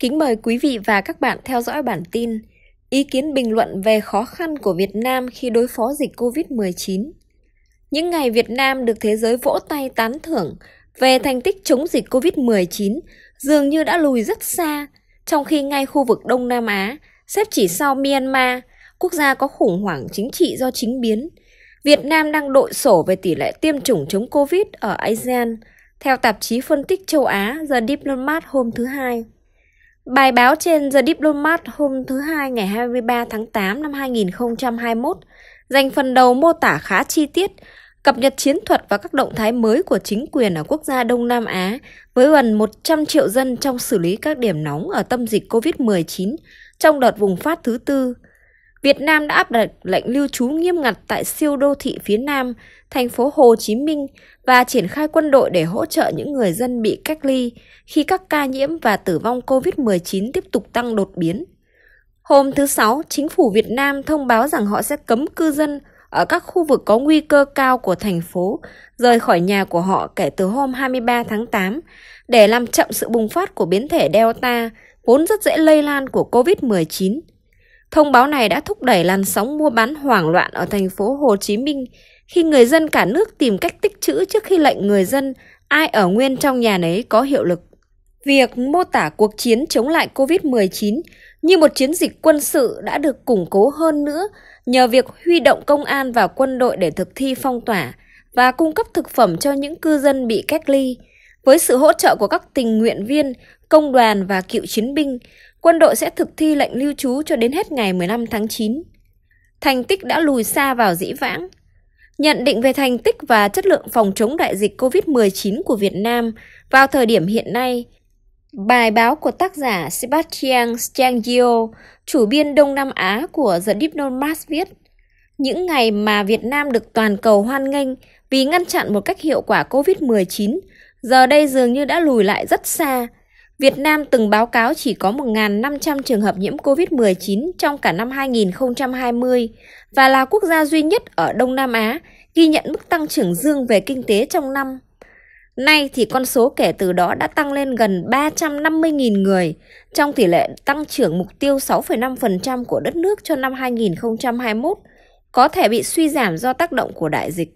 Kính mời quý vị và các bạn theo dõi bản tin ý kiến bình luận về khó khăn của Việt Nam khi đối phó dịch COVID-19. Những ngày Việt Nam được thế giới vỗ tay tán thưởng về thành tích chống dịch COVID-19 dường như đã lùi rất xa, trong khi ngay khu vực Đông Nam Á, xếp chỉ sau Myanmar, quốc gia có khủng hoảng chính trị do chính biến, Việt Nam đang đội sổ về tỷ lệ tiêm chủng chống COVID ở ASEAN, theo tạp chí phân tích châu Á The Diplomat hôm thứ Hai. Bài báo trên The Diplomat hôm thứ Hai ngày 23 tháng 8 năm 2021 dành phần đầu mô tả khá chi tiết, cập nhật chiến thuật và các động thái mới của chính quyền ở quốc gia Đông Nam Á với gần 100 triệu dân trong xử lý các điểm nóng ở tâm dịch COVID-19 trong đợt bùng phát thứ tư. Việt Nam đã áp đặt lệnh lưu trú nghiêm ngặt tại siêu đô thị phía Nam, thành phố Hồ Chí Minh và triển khai quân đội để hỗ trợ những người dân bị cách ly khi các ca nhiễm và tử vong COVID-19 tiếp tục tăng đột biến. Hôm thứ Sáu, chính phủ Việt Nam thông báo rằng họ sẽ cấm cư dân ở các khu vực có nguy cơ cao của thành phố rời khỏi nhà của họ kể từ hôm 23 tháng 8 để làm chậm sự bùng phát của biến thể Delta, vốn rất dễ lây lan của COVID-19. Thông báo này đã thúc đẩy làn sóng mua bán hoảng loạn ở thành phố Hồ Chí Minh khi người dân cả nước tìm cách tích trữ trước khi lệnh người dân ai ở nguyên trong nhà nấy có hiệu lực. Việc mô tả cuộc chiến chống lại COVID-19 như một chiến dịch quân sự đã được củng cố hơn nữa nhờ việc huy động công an và quân đội để thực thi phong tỏa và cung cấp thực phẩm cho những cư dân bị cách ly. Với sự hỗ trợ của các tình nguyện viên, công đoàn và cựu chiến binh, quân đội sẽ thực thi lệnh lưu trú cho đến hết ngày 15 tháng 9. Thành tích đã lùi xa vào dĩ vãng. Nhận định về thành tích và chất lượng phòng chống đại dịch COVID-19 của Việt Nam vào thời điểm hiện nay, bài báo của tác giả Sebastiano Stangio, chủ biên Đông Nam Á của The Diplomat viết, những ngày mà Việt Nam được toàn cầu hoan nghênh vì ngăn chặn một cách hiệu quả COVID-19, giờ đây dường như đã lùi lại rất xa. Việt Nam từng báo cáo chỉ có 1.500 trường hợp nhiễm COVID-19 trong cả năm 2020 và là quốc gia duy nhất ở Đông Nam Á ghi nhận mức tăng trưởng dương về kinh tế trong năm. Nay thì con số kể từ đó đã tăng lên gần 350.000 người, trong tỷ lệ tăng trưởng mục tiêu 6,5% của đất nước cho năm 2021, có thể bị suy giảm do tác động của đại dịch.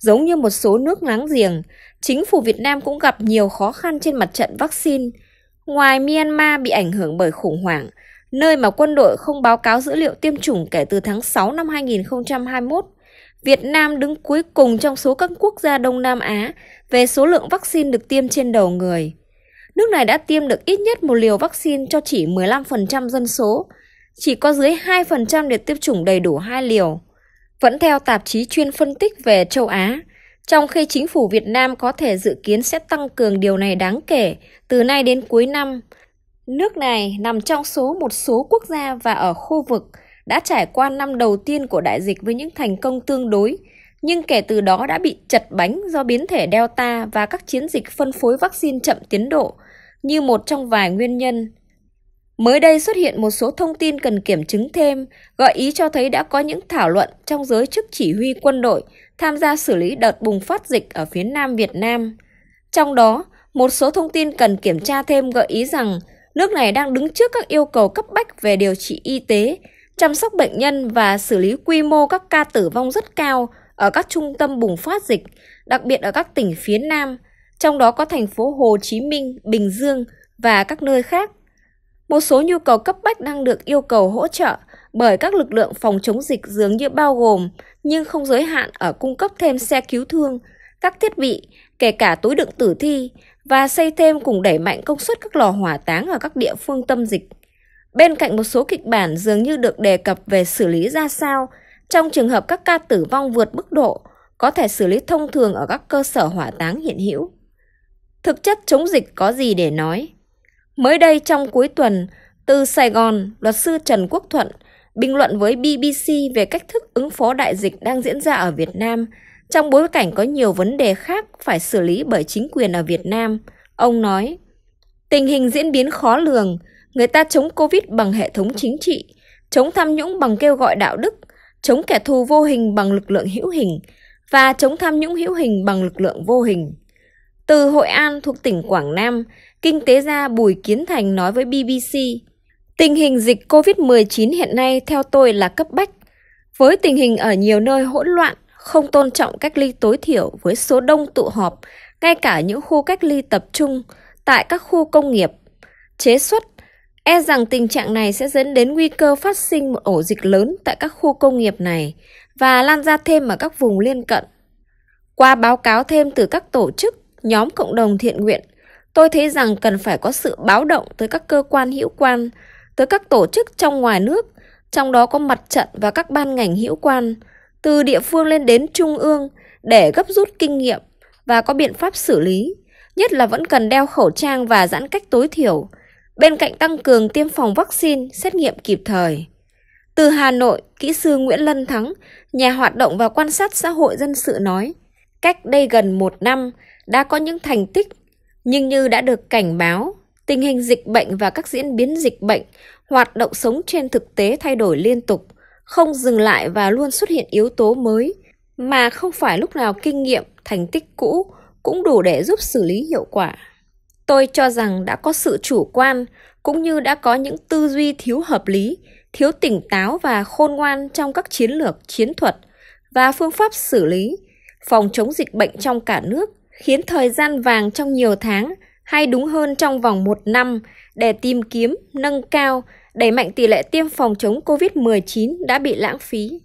Giống như một số nước láng giềng, chính phủ Việt Nam cũng gặp nhiều khó khăn trên mặt trận vaccine. Ngoài Myanmar bị ảnh hưởng bởi khủng hoảng, nơi mà quân đội không báo cáo dữ liệu tiêm chủng kể từ tháng 6 năm 2021, Việt Nam đứng cuối cùng trong số các quốc gia Đông Nam Á về số lượng vaccine được tiêm trên đầu người. Nước này đã tiêm được ít nhất một liều vaccine cho chỉ 15% dân số, chỉ có dưới 2% được tiêm chủng đầy đủ 2 liều. Vẫn theo tạp chí chuyên phân tích về châu Á, trong khi chính phủ Việt Nam có thể dự kiến sẽ tăng cường điều này đáng kể từ nay đến cuối năm, nước này nằm trong một số quốc gia và ở khu vực đã trải qua năm đầu tiên của đại dịch với những thành công tương đối, nhưng kể từ đó đã bị chật bánh do biến thể Delta và các chiến dịch phân phối vaccine chậm tiến độ như một trong vài nguyên nhân. Mới đây xuất hiện một số thông tin cần kiểm chứng thêm, gợi ý cho thấy đã có những thảo luận trong giới chức chỉ huy quân đội tham gia xử lý đợt bùng phát dịch ở phía Nam Việt Nam. Trong đó, một số thông tin cần kiểm tra thêm gợi ý rằng nước này đang đứng trước các yêu cầu cấp bách về điều trị y tế, chăm sóc bệnh nhân và xử lý quy mô các ca tử vong rất cao ở các trung tâm bùng phát dịch, đặc biệt ở các tỉnh phía Nam, trong đó có thành phố Hồ Chí Minh, Bình Dương và các nơi khác. Một số nhu cầu cấp bách đang được yêu cầu hỗ trợ bởi các lực lượng phòng chống dịch dường như bao gồm, nhưng không giới hạn ở cung cấp thêm xe cứu thương, các thiết bị, kể cả túi đựng tử thi, và xây thêm cùng đẩy mạnh công suất các lò hỏa táng ở các địa phương tâm dịch. Bên cạnh một số kịch bản dường như được đề cập về xử lý ra sao, trong trường hợp các ca tử vong vượt mức độ, có thể xử lý thông thường ở các cơ sở hỏa táng hiện hữu. Thực chất chống dịch có gì để nói? Mới đây trong cuối tuần, từ Sài Gòn, luật sư Trần Quốc Thuận bình luận với BBC về cách thức ứng phó đại dịch đang diễn ra ở Việt Nam trong bối cảnh có nhiều vấn đề khác phải xử lý bởi chính quyền ở Việt Nam. Ông nói, tình hình diễn biến khó lường, người ta chống Covid bằng hệ thống chính trị, chống tham nhũng bằng kêu gọi đạo đức, chống kẻ thù vô hình bằng lực lượng hữu hình và chống tham nhũng hữu hình bằng lực lượng vô hình. Từ Hội An thuộc tỉnh Quảng Nam, Kinh tế gia Bùi Kiến Thành nói với BBC, tình hình dịch COVID-19 hiện nay theo tôi là cấp bách. Với tình hình ở nhiều nơi hỗn loạn, không tôn trọng cách ly tối thiểu với số đông tụ họp, ngay cả những khu cách ly tập trung, tại các khu công nghiệp, chế xuất, e rằng tình trạng này sẽ dẫn đến nguy cơ phát sinh một ổ dịch lớn tại các khu công nghiệp này và lan ra thêm ở các vùng lân cận. Qua báo cáo thêm từ các tổ chức, nhóm cộng đồng thiện nguyện, tôi thấy rằng cần phải có sự báo động tới các cơ quan hữu quan, tới các tổ chức trong ngoài nước, trong đó có mặt trận và các ban ngành hữu quan, từ địa phương lên đến trung ương để gấp rút kinh nghiệm và có biện pháp xử lý, nhất là vẫn cần đeo khẩu trang và giãn cách tối thiểu, bên cạnh tăng cường tiêm phòng vaccine, xét nghiệm kịp thời. Từ Hà Nội, kỹ sư Nguyễn Lân Thắng, nhà hoạt động và quan sát xã hội dân sự nói, cách đây gần một năm đã có những thành tích, nhưng như đã được cảnh báo, tình hình dịch bệnh và các diễn biến dịch bệnh, hoạt động sống trên thực tế thay đổi liên tục, không dừng lại và luôn xuất hiện yếu tố mới, mà không phải lúc nào kinh nghiệm, thành tích cũ cũng đủ để giúp xử lý hiệu quả. Tôi cho rằng đã có sự chủ quan, cũng như đã có những tư duy thiếu hợp lý, thiếu tỉnh táo và khôn ngoan trong các chiến lược, chiến thuật và phương pháp xử lý, phòng chống dịch bệnh trong cả nước, khiến thời gian vàng trong nhiều tháng, hay đúng hơn trong vòng một năm, để tìm kiếm, nâng cao, đẩy mạnh tỷ lệ tiêm phòng chống COVID-19 đã bị lãng phí.